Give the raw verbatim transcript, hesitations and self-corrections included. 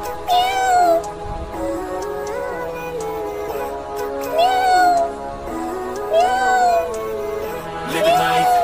Pew!